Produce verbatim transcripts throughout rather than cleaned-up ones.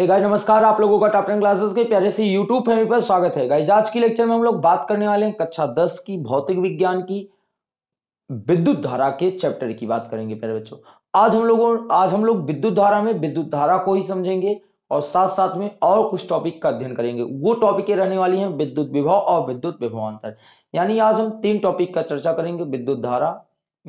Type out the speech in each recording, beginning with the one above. Hey guys नमस्कार, आप लोगों का टॉप टेन क्लासेस के प्यारे से यूट्यूब चैनल पर स्वागत है। गाइस आज की लेक्चर में हम लोग बात करने वाले हैं कक्षा दस की भौतिक विज्ञान की विद्युत धारा के चैप्टर की बात करेंगे। प्यारे बच्चों, आज हम लोगों आज हम लोग विद्युत धारा में विद्युत धारा को ही समझेंगे और साथ साथ में और कुछ टॉपिक का अध्ययन करेंगे। वो टॉपिकें रहने वाली हैं विद्युत विभव और विद्युत विभवांतर, यानी आज हम तीन टॉपिक का चर्चा करेंगे, विद्युत धारा,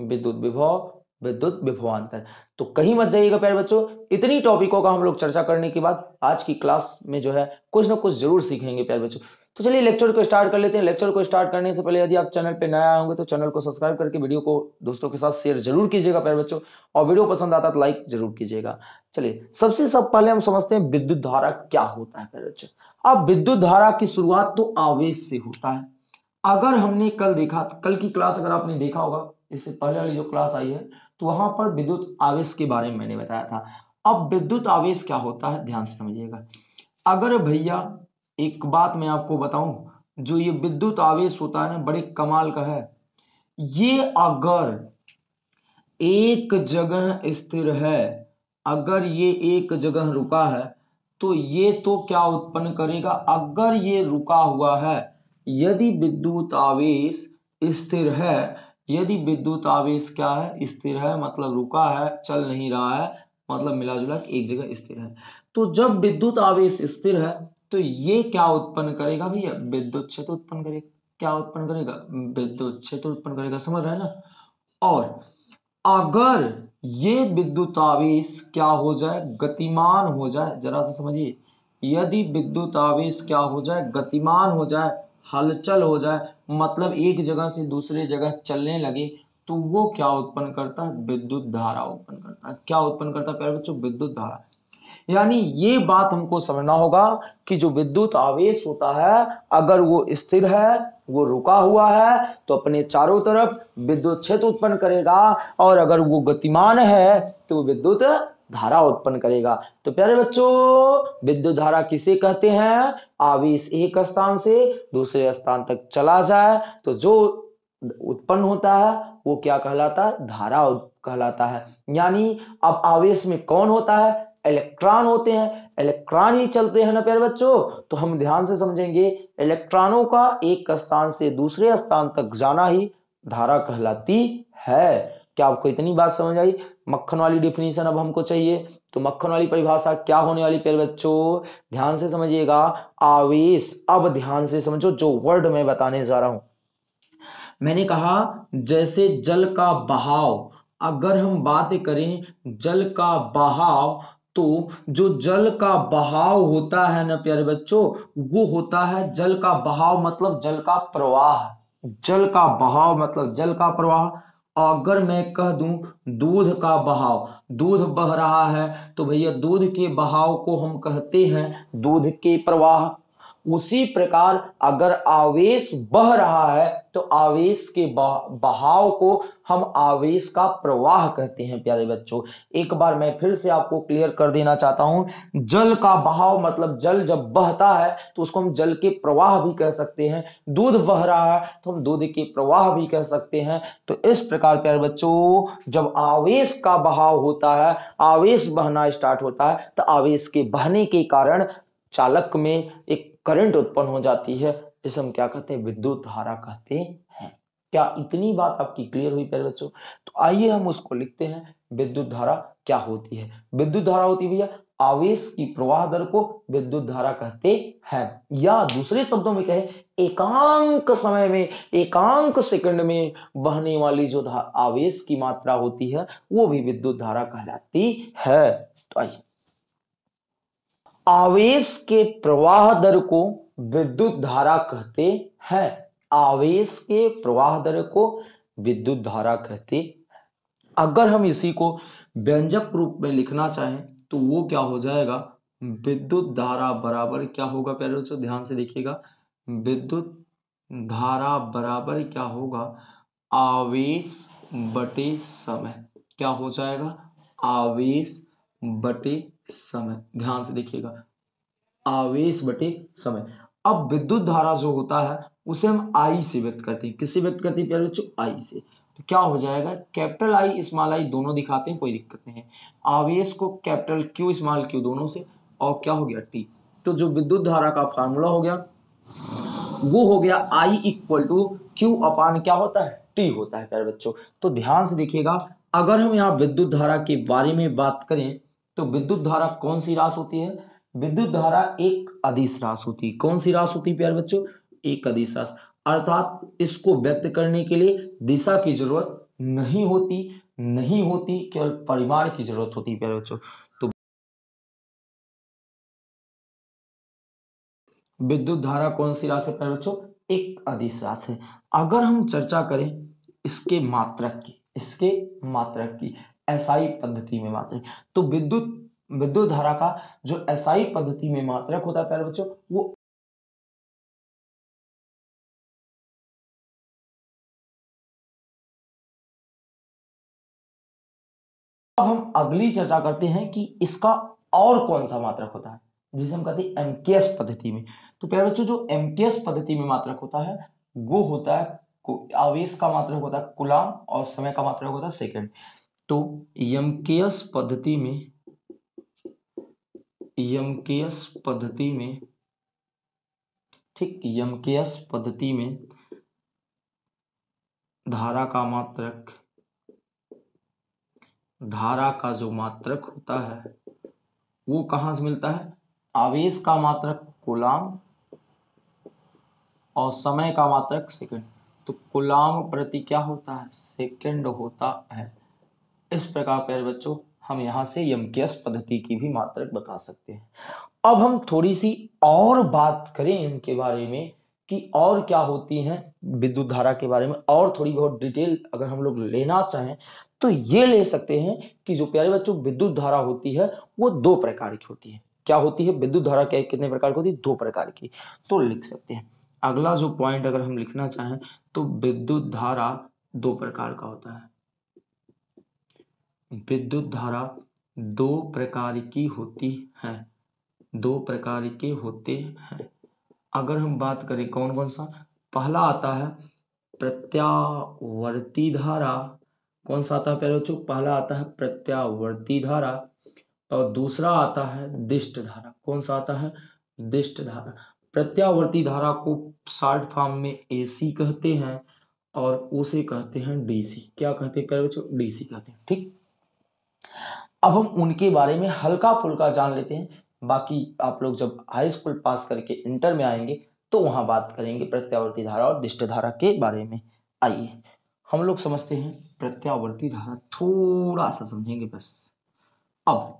विद्युत विभव, विद्युत विभवांतर। तो कहीं मत जाइएगा प्यारे बच्चों, इतनी टॉपिकों का हम लोग चर्चा करने के बाद आज की क्लास में जो है कुछ ना कुछ जरूर सीखेंगे प्यारे बच्चों। तो चलिए लेक्चर को स्टार्ट कर लेते हैं। लेक्चर को स्टार्ट करने से पहले यदि आप चैनल पे नए आए होंगे तो चैनल को सब्सक्राइब करके वीडियो को दोस्तों के साथ शेयर जरूर कीजिएगा प्यारे बच्चों, और वीडियो पसंद आता है तो लाइक जरूर कीजिएगा। चलिए सबसे सब पहले हम समझते हैं विद्युत धारा क्या होता है प्यारे बच्चों। अब विद्युत धारा की शुरुआत तो आवेश से होता है। अगर हमने कल देखा, कल की क्लास अगर आपने देखा होगा, इससे पहले वाली जो क्लास आई है, तो वहां पर विद्युत आवेश के बारे में मैंने बताया था। अब विद्युत आवेश क्या होता है ध्यान से समझिएगा। अगर भैया एक बात मैं आपको बताऊं, जो ये विद्युत आवेश होता है ना, बड़े कमाल का है। ये अगर एक जगह स्थिर है, अगर ये एक जगह रुका है तो ये तो क्या उत्पन्न करेगा, अगर ये रुका हुआ है, यदि विद्युत आवेश स्थिर है, यदि विद्युत आवेश क्या है, स्थिर है, मतलब रुका है, चल नहीं रहा है, मतलब मिला जुला एक जगह स्थिर है, तो जब विद्युत आवेश स्थिर है तो ये क्या उत्पन्न करेगा भैया, विद्युत क्षेत्र उत्पन्न करेगा। क्या उत्पन्न करेगा, विद्युत क्षेत्र उत्पन्न करेगा, समझ रहे हैं ना। और अगर ये विद्युत आवेश क्या हो जाए, गतिमान हो जाए, जरा सा समझिए, यदि विद्युत आवेश क्या हो जाए, गतिमान हो जाए, हलचल हो जाए, मतलब एक जगह से दूसरे जगह चलने लगे, तो वो क्या उत्पन्न करता है, विद्युत धारा उत्पन्न करता है। क्या उत्पन्न करता है प्यारे बच्चों, विद्युत धारा। यानी ये बात हमको समझना होगा कि जो विद्युत आवेश होता है, अगर वो स्थिर है, वो रुका हुआ है, तो अपने चारों तरफ विद्युत क्षेत्र उत्पन्न करेगा, और अगर वो गतिमान है तो वो विद्युत धारा उत्पन्न करेगा। तो प्यारे बच्चों, विद्युत धारा किसे कहते हैं, आवेश एक स्थान से दूसरे स्थान तक चला जाए तो जो उत्पन्न होता है वो क्या कहलाता है, धारा कहलाता है। यानी अब आवेश में कौन होता है, इलेक्ट्रॉन होते हैं, इलेक्ट्रॉन ही चलते हैं ना प्यारे बच्चों। तो हम ध्यान से समझेंगे, इलेक्ट्रॉनों का एक स्थान से दूसरे स्थान तक जाना ही धारा कहलाती है। क्या आपको इतनी बात समझ आई। मक्खन वाली डिफिनीशन अब हमको चाहिए, तो मक्खन वाली परिभाषा क्या होने वाली प्यारे बच्चों, ध्यान से समझिएगा। आवेश, अब ध्यान से समझो जो वर्ड मैं बताने जा रहा हूं। मैंने कहा जैसे जल का बहाव, अगर हम बात करें जल का बहाव, तो जो जल का बहाव होता है ना प्यारे बच्चों, वो होता है जल का बहाव मतलब जल का प्रवाह। जल का बहाव मतलब जल का प्रवाह। अगर मैं कह दूं दूध का बहाव, दूध बह रहा है, तो भैया दूध के बहाव को हम कहते हैं दूध के प्रवाह। उसी प्रकार अगर आवेश बह रहा है तो आवेश के बहाव को हम आवेश का प्रवाह कहते हैं। प्यारे बच्चों, एक बार मैं फिर से आपको क्लियर कर देना चाहता हूं, जल का बहाव मतलब जल जब बहता है तो उसको हम जल के प्रवाह भी कह सकते हैं, दूध बह रहा है तो हम दूध के प्रवाह भी कह सकते हैं। तो इस प्रकार प्यारे बच्चों, जब आवेश का बहाव होता है, आवेश बहना स्टार्ट होता है, तो आवेश के बहने के कारण चालक में एक करंट उत्पन्न हो जाती है, जिसे हम क्या कहते हैं, विद्युत धारा कहते हैं। क्या इतनी बात आपकी क्लियर हुई प्यारे बच्चों। तो आइए हम उसको लिखते हैं, विद्युत धारा क्या होती है। विद्युत धारा होती है भैया आवेश की प्रवाह दर को विद्युत धारा कहते हैं, या दूसरे शब्दों में कहे एकांक समय में, एकांक सेकंड में बहने वाली जो आवेश की मात्रा होती है वो भी विद्युत धारा कहलाती है। तो आइए, आवेश के प्रवाह दर को विद्युत धारा कहते हैं। आवेश के प्रवाह दर को विद्युत धारा कहते हैं। अगर हम इसी को व्यंजक रूप में लिखना चाहें तो वो क्या हो जाएगा, विद्युत धारा बराबर क्या होगा प्यारे बच्चों, ध्यान से देखिएगा, विद्युत धारा बराबर क्या होगा, आवेश बटे समय। क्या हो जाएगा, आवेश बटे समय। ध्यान से देखिएगा, आवेश बटे समय। अब विद्युत धारा जो होता है उसे हम आई से व्यक्त करते हैं। किससे व्यक्त करते हैं प्यारे बच्चों, आई से। तो क्या हो जाएगा, कैपिटल आई स्मॉल आई दोनों दिखाते हैं, कोई दिक्कत नहीं है। आवेश को कैपिटल क्यू स्मॉल क्यू दोनों से और क्या हो गया टी। तो जो विद्युत धारा का फार्मूला हो गया वो हो गया I equal to Q upon क्या होता है टी होता है प्यारे बच्चों। तो ध्यान से देखिएगा, अगर हम यहाँ विद्युत धारा के बारे में बात करें तो विद्युत धारा कौन सी राशि होती है, विद्युत धारा एक अदिश राशि होती है। कौन सी राशि होती है प्यारे बच्चों, एक अदिश राशि, अर्थात इसको व्यक्त करने के लिए दिशा की जरूरत नहीं होती, नहीं होती केवल परिमाण की जरूरत होती है प्यारे बच्चों। तो विद्युत धारा कौन सी राशि है प्यारे बच्चों, एक अदिश राशि है। अगर हम चर्चा करें इसके मात्रक की, इसके मात्रक की एसआई पद्धति में मात्रक, तो विद्युत विद्युत धारा का जो एसआई पद्धति में मात्रक होता है प्यारे बच्चों वो हम अगली चर्चा करते हैं कि इसका और कौन सा मात्रक होता है जिसे हम कहते हैं एमकेएस पद्धति में। तो प्यारे बच्चों जो एमकेएस पद्धति में मात्रक होता है वो होता है आवेश का मात्रक होता है कूलम और समय का मात्रक होता है सेकंड। तो एमकेएस पद्धति में एमकेएस पद्धति में ठीक एमकेएस पद्धति में धारा का मात्रक धारा का जो मात्रक होता है वो कहां से मिलता है, आवेश का मात्रक कूलम और समय का मात्रक सेकंड। तो कूलम प्रति क्या होता है, सेकंड होता है। इस प्रकार प्यारे बच्चों हम यहां से एमकेएस पद्धति की भी मात्रक बता सकते हैं। अब हम थोड़ी सी और बात करें इनके बारे में कि और क्या होती है विद्युत धारा के बारे में, और थोड़ी बहुत डिटेल अगर हम लोग लेना चाहें तो ये ले सकते हैं कि जो प्यारे बच्चों विद्युत धारा होती है वो दो प्रकार की होती है। क्या होती है विद्युत धारा, क्या कितने प्रकार की होती है, दो प्रकार की। तो लिख सकते हैं अगला जो पॉइंट अगर हम लिखना चाहें तो विद्युत धारा दो प्रकार का होता है, विद्युत धारा दो प्रकार की होती है, दो प्रकार के होते हैं। अगर हम बात करें कौन कौन सा, पहला आता है प्रत्यावर्ती धारा, कौन सा आता है प्यारे बच्चों, पहला आता है प्रत्यावर्ती धारा और दूसरा आता है दिष्ट धारा, कौन सा आता है दिष्ट धारा। प्रत्यावर्ती धारा को शॉर्ट फॉर्म में एसी कहते हैं और उसे कहते हैं डीसी, क्या कहते हैं प्यारे बच्चों, डीसी कहते हैं। ठीक, अब हम उनके बारे में हल्का फुल्का जान लेते हैं, बाकी आप लोग जब हाई स्कूल पास करके इंटर में आएंगे तो वहां बात करेंगे प्रत्यावर्ती धारा और दिष्ट धारा के बारे में। आइए हम लोग समझते हैं प्रत्यावर्ती धारा, थोड़ा सा समझेंगे बस। अब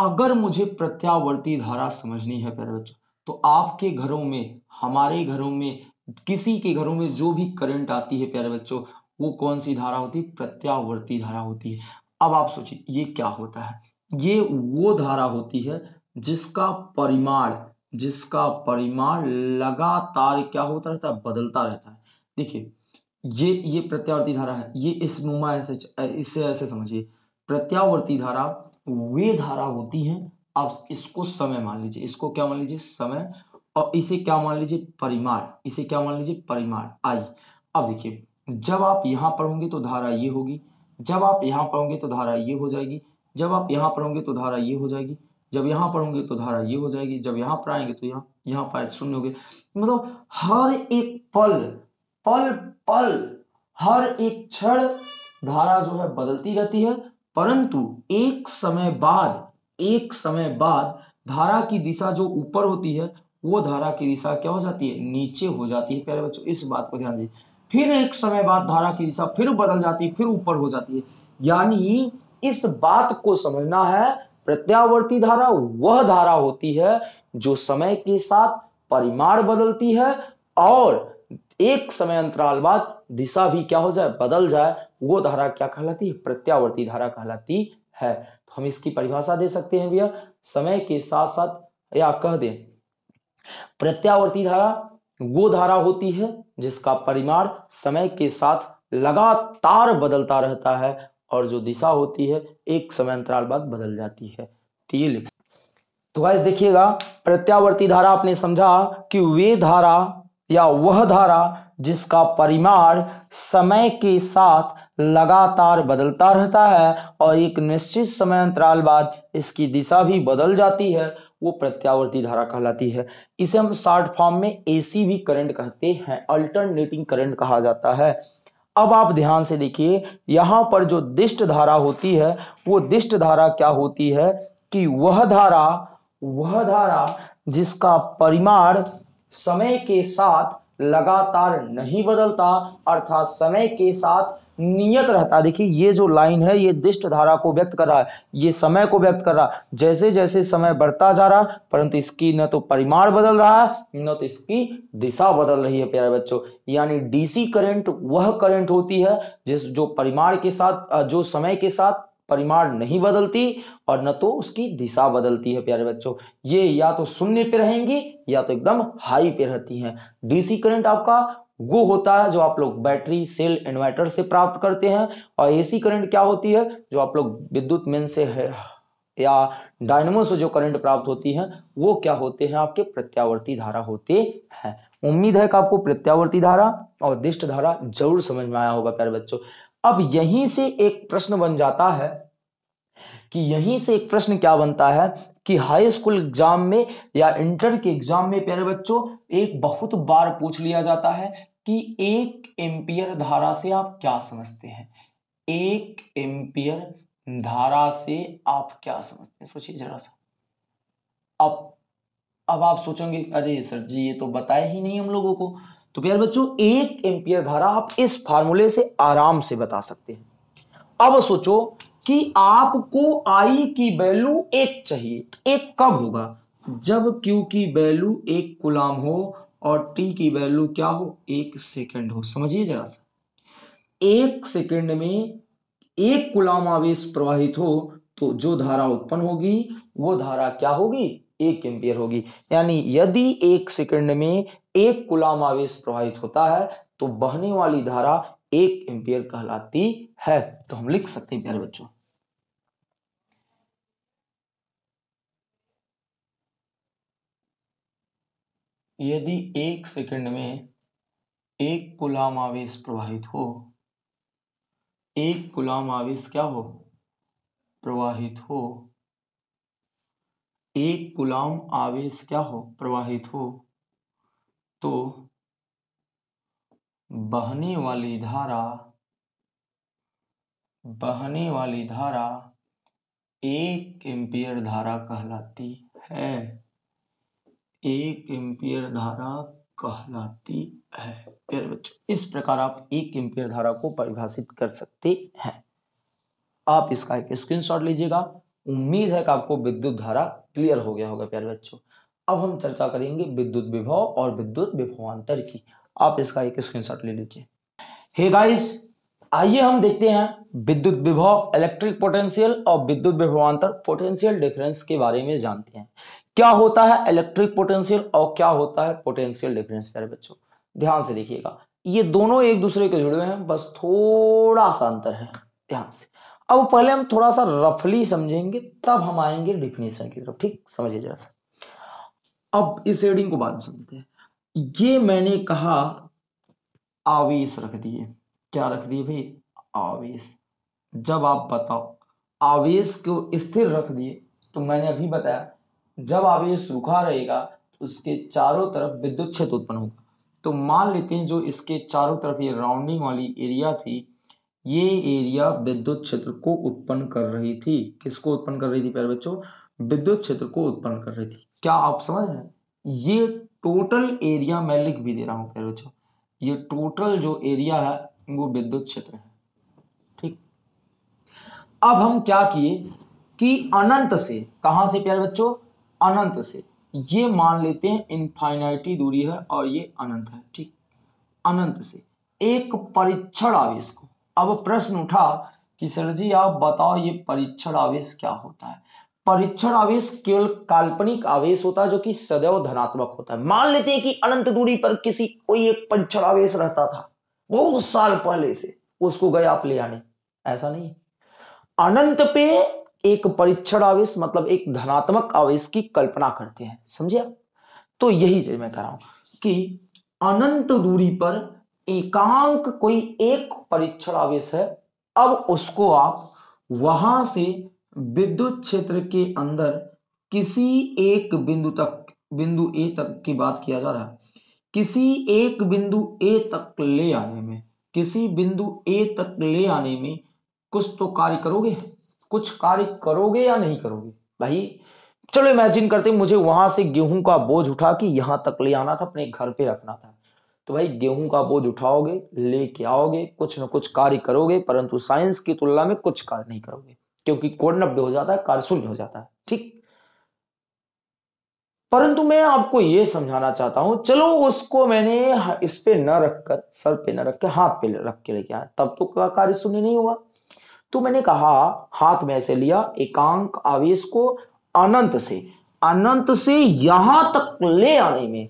अगर मुझे प्रत्यावर्ती धारा समझनी है प्यारे बच्चों तो आपके घरों में, हमारे घरों में, किसी के घरों में जो भी करंट आती है प्यारे बच्चों वो कौन सी धारा होती है, प्रत्यावर्ती धारा होती है। अब आप सोचिए ये क्या होता है, ये वो धारा होती है जिसका परिमाण जिसका परिमाण लगातार क्या होता रहता है, बदलता रहता है। देखिए ये ये प्रत्यावर्ती धारा है, ये इस नुमा ऐसे इससे ऐसे समझिए, प्रत्यावर्ती धारा वे धारा होती है, आप इसको समय मान लीजिए, इसको क्या मान लीजिए समय, और इसे क्या मान लीजिए परिमाण, इसे क्या मान लीजिए परिमाण आई। अब देखिए जब आप यहाँ पर होंगे तो धारा ये होगी, जब आप यहाँ पर होंगे तो धारा ये हो जाएगी, जब आप यहाँ पर होंगे तो धारा ये हो जाएगी, जब यहाँ पर होंगे तो धारा ये हो जाएगी, जब यहाँ पर आएंगे तो यहाँ यहाँ पर शून्य हो गए। मतलब हर एक पल पल पल हर एक क्षण धारा जो है बदलती रहती है, परंतु एक समय बाद एक समय बाद धारा की दिशा जो ऊपर होती है वो धारा की दिशा क्या हो जाती है, नीचे हो जाती है। प्यारे बच्चों इस बात को ध्यान दीजिए, फिर एक समय बाद धारा की दिशा फिर बदल जाती है, फिर ऊपर हो जाती है। यानी इस बात को समझना है प्रत्यावर्ती धारा वह धारा होती है जो समय के साथ परिमाण बदलती है और एक समय अंतराल बाद दिशा भी क्या हो जाए, बदल जाए, वो धारा क्या कहलाती है, प्रत्यावर्ती धारा कहलाती है। तो हम इसकी परिभाषा दे सकते हैं भैया, समय के साथ साथ, या कह दें प्रत्यावर्ती धारा वो धारा होती है जिसका परिमाण समय के साथ लगातार बदलता रहता है और जो दिशा होती है एक समय अंतराल बाद बदल जाती है। तो ये लिख तो गाइस देखिएगा, प्रत्यावर्ती धारा आपने समझा कि वे धारा या वह धारा जिसका परिमाण समय के साथ लगातार बदलता रहता है और एक निश्चित समय अंतराल बाद इसकी दिशा भी बदल जाती है वो प्रत्यावर्ती धारा कहलाती है। इसे हम शॉर्ट फॉर्म में एसी भी करंट कहते हैं, अल्टरनेटिंग करंट कहा जाता है। अब आप ध्यान से देखिए, यहाँ पर जो दिष्ट धारा होती है वो दिष्ट धारा क्या होती है कि वह धारा वह धारा जिसका परिमाण समय के साथ लगातार नहीं बदलता, अर्थात समय के साथ नियत रहता। देखिए ये जो लाइन है ये दिष्ट धारा को व्यक्त कर रहा है, ये समय को व्यक्त कर रहा है। जैसे जैसे समय बढ़ता जा रहा है परंतु इसकी न तो परिमाण बदल रहा है न तो इसकी दिशा बदल रही है प्यारे बच्चों। यानी डीसी करंट वह करंट होती है जिस जो परिमाण के साथ जो समय के साथ परिमाण नहीं बदलती और न तो उसकी दिशा बदलती है प्यारे बच्चों। ये या तो शून्य पे रहेंगी या तो एकदम हाई पे रहती हैं। डीसी करंट आपका वो होता है जो आप लोग बैटरी सेल इन्वर्टर से प्राप्त करते हैं, और एसी करंट क्या होती है जो आप लोग विद्युत मेन से है या डायनेमो से जो करंट प्राप्त होती है, वो क्या होते हैं आपके प्रत्यावर्ती धारा होते हैं। उम्मीद है कि आपको प्रत्यावर्ती धारा और दिष्ट धारा जरूर समझ में आया होगा प्यारे बच्चों। अब यहीं से एक प्रश्न बन जाता है कि यहीं से एक प्रश्न क्या बनता है कि हाई स्कूल एग्जाम में या इंटर के एग्जाम में प्यारे बच्चों एक बहुत बार पूछ लिया जाता है कि एक एम्पियर धारा से आप क्या समझते हैं, एक एम्पियर धारा से आप क्या समझते हैं। सोचिए जरा सा। अब अब आप सोचेंगे अरे सर जी ये तो बताया ही नहीं हम लोगों को। तो प्यारे बच्चों एक एम्पियर धारा आप इस फार्मूले से आराम से बता सकते हैं। अब सोचो कि आपको I की वैल्यू एक चाहिए, एक कब होगा जब Q की वैल्यू एक कूलम हो और T की वैल्यू क्या हो एक सेकंड हो। समझिए जरा सा, एक सेकंड में एक कूलम आवेश प्रवाहित हो तो जो धारा उत्पन्न होगी वो धारा क्या होगी एक एम्पियर होगी। यानी यदि एक सेकंड में एक कूलम आवेश प्रवाहित होता है तो बहने वाली धारा एक एम्पियर कहलाती है। तो हम लिख सकते हैं प्यारे बच्चों यदि एक सेकंड में एक कूलम आवेश प्रवाहित हो, एक कूलम आवेश क्या हो प्रवाहित हो, एक कूलम आवेश क्या हो प्रवाहित हो, तो बहने वाली धारा बहने वाली धारा एक एम्पियर धारा कहलाती है, एक एम्पियर धारा कहलाती है। प्यारे बच्चों इस प्रकार आप एक एम्पियर धारा को परिभाषित कर सकते हैं। आप इसका एक स्क्रीनशॉट लीजिएगा। उम्मीद है कि आपको विद्युत धारा क्लियर हो गया होगा प्यारे बच्चों। अब हम चर्चा करेंगे विद्युत विभव और विद्युत विभवांतर की। आप इसका एक स्क्रीनशॉट ले लीजिए। हे गाइस, आइए हम देखते हैं विद्युत विभव इलेक्ट्रिक पोटेंशियल और विद्युत विभवांतर पोटेंशियल डिफरेंस के बारे में जानते हैं। क्या होता है इलेक्ट्रिक पोटेंशियल और क्या होता है पोटेंशियल डिफरेंस। प्यारे बच्चों ध्यान से देखिएगा, ये दोनों एक दूसरे के जुड़े हैं, बस थोड़ा सा अंतर है। ध्यान से, अब पहले हम थोड़ा सा रफली समझेंगे तब हम आएंगे डिफिनेशन की तरफ। ठीक, समझिए जरा सा। अब इस रीडिंग को बाद में समझते हैं। ये मैंने कहा आवेश रख दिए, क्या रख दिए भाई आवेश। जब आप बताओ आवेश को स्थिर रख दिए, तो मैंने अभी बताया जब आवेश रुका रहेगा तो उसके चारों तरफ विद्युत क्षेत्र उत्पन्न होगा। तो मान लेते हैं जो इसके चारों तरफ ये राउंडिंग वाली एरिया थी, ये एरिया विद्युत क्षेत्र को उत्पन्न कर रही थी। किसको उत्पन्न कर रही थी प्यारे बच्चों? विद्युत क्षेत्र को उत्पन्न कर रही थी। क्या आप समझ रहे हैं? ये टोटल एरिया मैं लिख भी दे रहा हूँ प्यारे बच्चों, ये टोटल जो एरिया है वो विद्युत क्षेत्र है। ठीक, अब हम क्या किए कि अनंत से, कहाँ से प्यारे बच्चों? अनंत से। ये मान लेते हैं इनफाइनाइटी दूरी है और ये अनंत है। ठीक, अनंत से एक परिक्षण आवेश को। अब प्रश्न उठा कि सर जी आप बताओ ये परिक्षण आवेश क्या होता है। परिक्षण आवेश केवल काल्पनिक आवेश होता है जो कि सदैव धनात्मक होता है। मान लेते हैं कि अनंत दूरी पर किसी कोई एक परिक्षण आवेश रहता था बहुत साल पहले से, उसको गए आप ले आने, ऐसा नहीं। अनंत पे एक परिक्षण आवेश मतलब एक धनात्मक आवेश की कल्पना करते हैं, समझे आप? तो यही चीज मैं कह रहा हूं कि अनंत दूरी पर एकांक कोई एक परिक्षण आवेश है। अब उसको आप वहां से विद्युत क्षेत्र के अंदर किसी एक बिंदु तक, बिंदु ए तक की बात किया जा रहा है, किसी एक बिंदु ए तक ले आने में, किसी बिंदु ए तक ले आने में कुछ तो कार्य करोगे, कुछ कार्य करोगे या नहीं करोगे। भाई चलो इमेजिन करते मुझे वहां से गेहूं का बोझ उठा के यहां तक ले आना था, अपने घर पे रखना था, तो भाई गेहूं का बोझ उठाओगे, लेके आओगे, कुछ ना कुछ कार्य करोगे, परंतु साइंस की तुलना में कुछ कार्य नहीं करोगे, क्योंकि कोडनब्बे हो जाता है, कार्य शून्य हो जाता है, ठीक। परंतु मैं आपको ये समझाना चाहता हूं, चलो उसको मैंने इस पे न रखकर, सर पे न रख के, हाथ पे रख के लेके आया, तब तो कार्य शून्य नहीं हुआ। तो मैंने कहा हाथ में ऐसे लिया, एकांक आवेश को अनंत से, अनंत से यहां तक ले आने में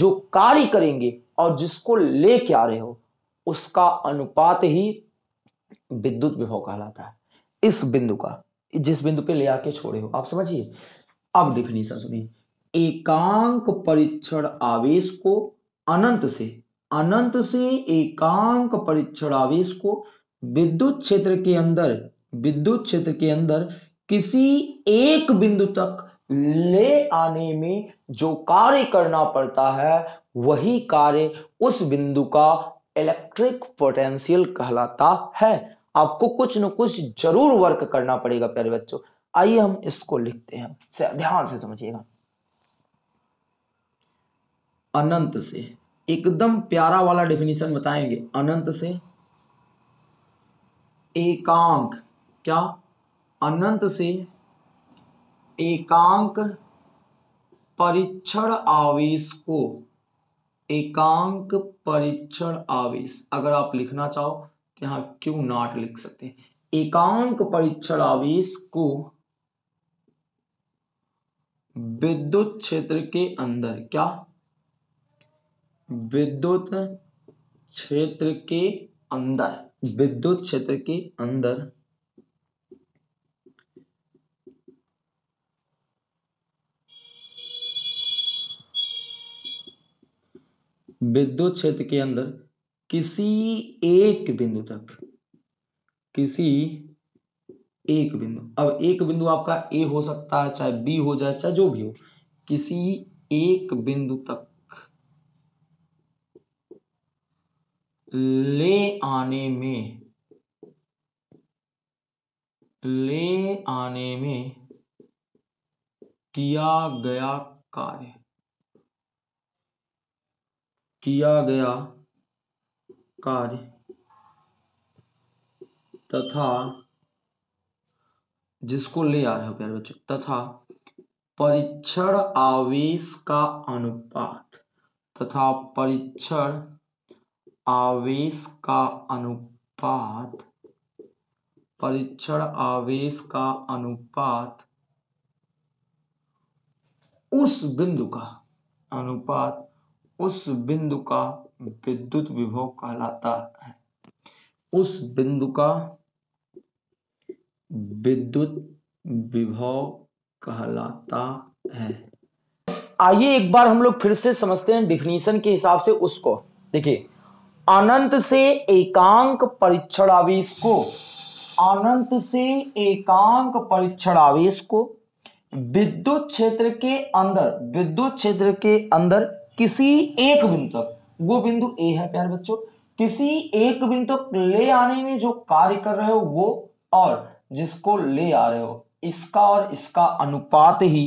जो कार्य करेंगे और जिसको लेके आ रहे हो, उसका अनुपात ही विद्युत विभव कहलाता है। इस बिंदु का, जिस बिंदु पे ले आके छोड़े हो, आप समझिए। अब डिफिनीशन सुनिए, एकांक परिक्षण आवेश को अनंत से, अनंत से एकांक परिक्षण आवेश को विद्युत क्षेत्र के अंदर, विद्युत क्षेत्र के अंदर किसी एक बिंदु तक ले आने में जो कार्य करना पड़ता है, वही कार्य उस बिंदु का इलेक्ट्रिक पोटेंशियल कहलाता है। आपको कुछ न कुछ जरूर वर्क करना पड़ेगा प्यारे बच्चों। आइए हम इसको लिखते हैं, ध्यान से समझिएगा। अनंत से, एकदम प्यारा वाला डेफिनेशन बताएंगे। अनंत से एकांक, क्या, अनंत से एकांक परिक्षण आवेश को, एकांक परिक्षण आवेश, अगर आप लिखना चाहो तो यहां क्यों नॉट लिख सकते हैं, एकांक परिक्षण आवेश को विद्युत क्षेत्र के अंदर, क्या, विद्युत क्षेत्र के अंदर, विद्युत क्षेत्र के अंदर विद्युत क्षेत्र के अंदर किसी एक बिंदु तक, किसी एक बिंदु, अब एक बिंदु आपका ए हो सकता है, चाहे बी हो जाए, चाहे जो भी हो, किसी एक बिंदु तक ले आने में, ले आने में किया गया कार्य, किया गया कार्य तथा जिसको ले आ रहे हो प्यारे बच्चों, तथा परिक्षण आवेश का अनुपात, तथा परिक्षण आवेश का अनुपात, परिक्षण आवेश का अनुपात उस बिंदु का अनुपात, उस बिंदु का विद्युत विभव कहलाता है। उस बिंदु का विद्युत विभव कहलाता है। आइए एक बार हम लोग फिर से समझते हैं डिफिनीशन के हिसाब से उसको। देखिए, अनंत से एकांक परिक्षण आवेश को, अनंत से एकांक परिक्षण आवेश को विद्युत क्षेत्र के अंदर, विद्युत क्षेत्र के अंदर किसी एक बिंदु तक, वो बिंदु ए है प्यारे बच्चों, किसी एक बिंदु तक ले आने में जो कार्य कर रहे हो वो, और जिसको ले आ रहे हो, इसका और इसका अनुपात ही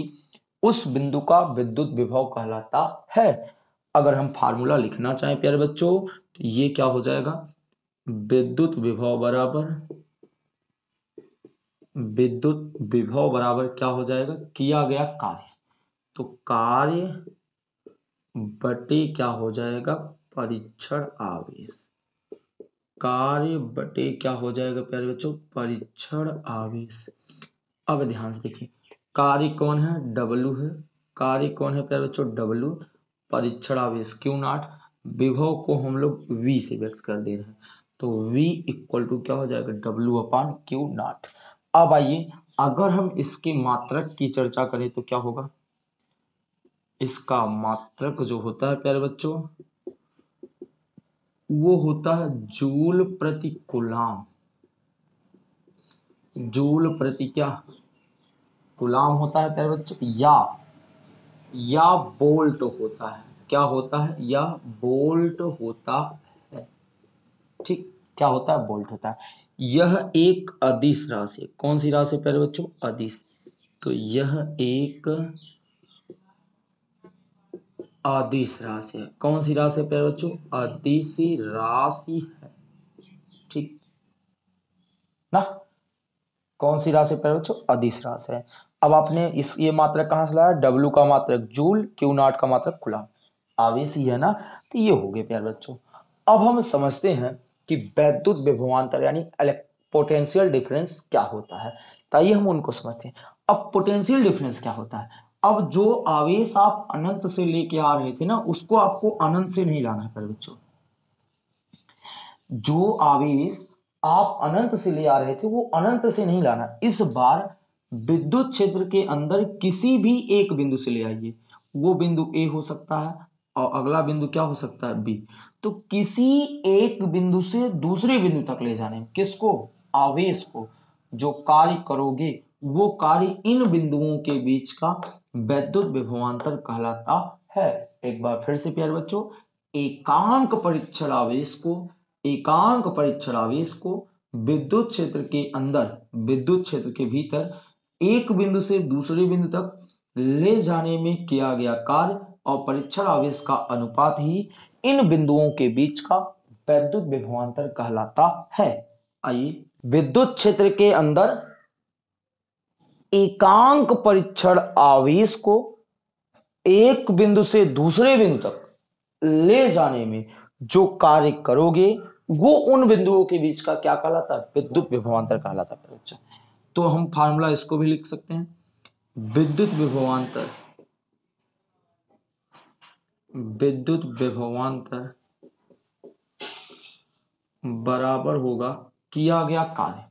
उस बिंदु का विद्युत विभव कहलाता है। अगर हम फार्मूला लिखना चाहें प्यारे बच्चों, तो ये क्या हो जाएगा, विद्युत विभव बराबर, विद्युत विभव बराबर क्या हो जाएगा, किया गया कार्य, तो कार्य बटे क्या हो जाएगा, परिक्षण आवेश, कार्य बटे क्या हो जाएगा प्यारे बच्चों, परिक्षण आवेश। अब ध्यान से देखिए, कार्य कौन है, डब्लू है, कार्य कौन है प्यारे बच्चों, डब्लू, परिक्षण आवेश क्यू नॉट, विभव को हम लोग v से व्यक्त कर दे रहे हैं, तो v इक्वल टू क्या हो जाएगा, w अपान क्यू नॉट। अब आइए अगर हम इसके मात्रक की चर्चा करें तो क्या होगा, इसका मात्रक जो होता है प्यारे बच्चों, वो होता है जूल प्रति कूलम, जूल प्रति क्या, गुलाम होता है प्यारे बच्चों, या या बोल्ट होता है। क्या होता है? या बोल्ट होता है। ठीक, क्या होता है? बोल्ट होता है। यह एक अदिश राशि है। कौन सी राशि प्यारे बच्चों? अदिश। तो यह एक अदिश राशि है। कौन सी राशि है प्यारे बच्चों? अदिश राशि है। ठीक ना, कौन सी राशि प्यारे बच्चों? अदिश राशि है। अब आपने इस ये मात्रक कहां से लाया? डब्ल्यू का मात्रक जूल, क्यू नॉट का मात्रक कूलम, आवेश ही है ना। तो ये हो गए प्यारे बच्चों। अब हम समझते हैं कि वैद्युत विभवांतर यानी पोटेंशियल डिफरेंस क्या होता है। ताकि हम उनको समझते हैं। अब पोटेंशियल डिफरेंस क्या होता है? अब जो आवेश आप अनंत से लेके आ रहे थे ना, उसको आपको अनंत से नहीं लाना है प्यारे बच्चों। जो आवेश आप अनंत से ले आ रहे थे वो अनंत से नहीं लाना। इस बार विद्युत क्षेत्र के अंदर किसी भी एक बिंदु से ले आइए। वो बिंदु ए हो सकता है और अगला बिंदु क्या हो सकता है? बी। तो किसी एक बिंदु से दूसरे बिंदु तक ले जाने में किसको? आवेश को। जो कार्य करोगे वो कार्य इन बिंदुओं के बीच का वैद्युत विभवांतर कहलाता है। एक बार फिर से प्यारे बच्चों, एकांक परीक्षण आवेश को एकांक परीक्षण आवेश को विद्युत क्षेत्र के अंदर विद्युत क्षेत्र के भीतर एक बिंदु से दूसरे बिंदु तक ले जाने में किया गया कार्य और परीक्षण आवेश का अनुपात ही इन बिंदुओं के बीच का वैद्युत विभवांतर कहलाता है। आइए, विद्युत क्षेत्र के अंदर एकांक परीक्षण आवेश को एक बिंदु से दूसरे बिंदु तक ले जाने में जो कार्य करोगे वो उन बिंदुओं के बीच का क्या कहलाता है? विद्युत विभवांतर कहलाता है। अच्छा, तो हम फार्मूला इसको भी लिख सकते हैं, विद्युत विभवांतर विद्युत विभवांतर बराबर होगा किया गया कार्य,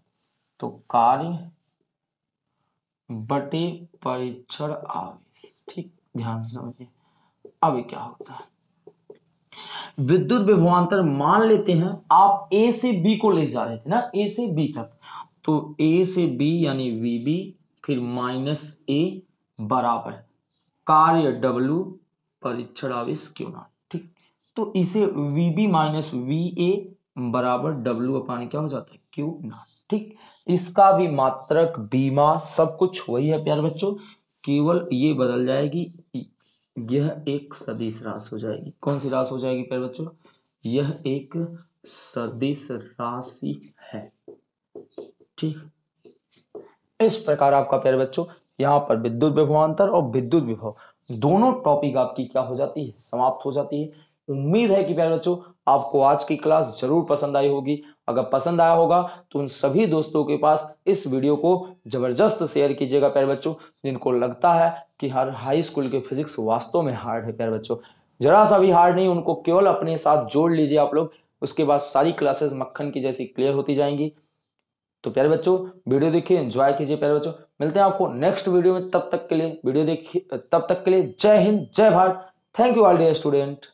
तो कार्य बटे परीक्षण आवेश। ठीक, ध्यान से समझिए। अब क्या होता है? विद्युत विभवांतर मान लेते हैं आप ए से बी को ले जा रहे थे ना, ए से बी तक, तो ए से बी यानी वीबी फिर माइनस ए बराबर कार्य डब्ल्यू परीक्षण आवेश क्यों ना। ठीक, तो इसे वीबी माइनस वी ए बराबर डब्ल्यू अपान क्या हो जाता है? क्यों ना। ठीक, इसका भी मात्रक बीमा सब कुछ वही है प्यारे बच्चों, केवल ये बदल जाएगी, यह एक सदिश राशि हो जाएगी। कौन सी राशि हो जाएगी प्यारे बच्चों? यह एक सदिश राशि है। ठीक, इस प्रकार आपका प्यारे बच्चों यहाँ पर विद्युत विभवांतर और विद्युत विभव दोनों टॉपिक आपकी क्या हो जाती है? समाप्त हो जाती है। उम्मीद है कि प्यारे बच्चों आपको आज की क्लास जरूर पसंद आई होगी। अगर पसंद आया होगा तो उन सभी दोस्तों के पास इस वीडियो को जबरदस्त शेयर कीजिएगा प्यारे बच्चों, जिनको लगता है कि हर हाई स्कूल के फिजिक्स वास्तव में हार्ड है। प्यारे बच्चों जरा सा भी हार्ड नहीं, उनको केवल अपने साथ जोड़ लीजिए आप लोग, उसके बाद सारी क्लासेस मक्खन की जैसी क्लियर होती जाएंगी। तो प्यारे बच्चों वीडियो देखिए, एंजॉय कीजिए प्यारे बच्चों, मिलते हैं आपको नेक्स्ट वीडियो में। तब तक के लिए वीडियो देखिए, तब तक के लिए जय हिंद, जय Bharat. Thank you all dear student.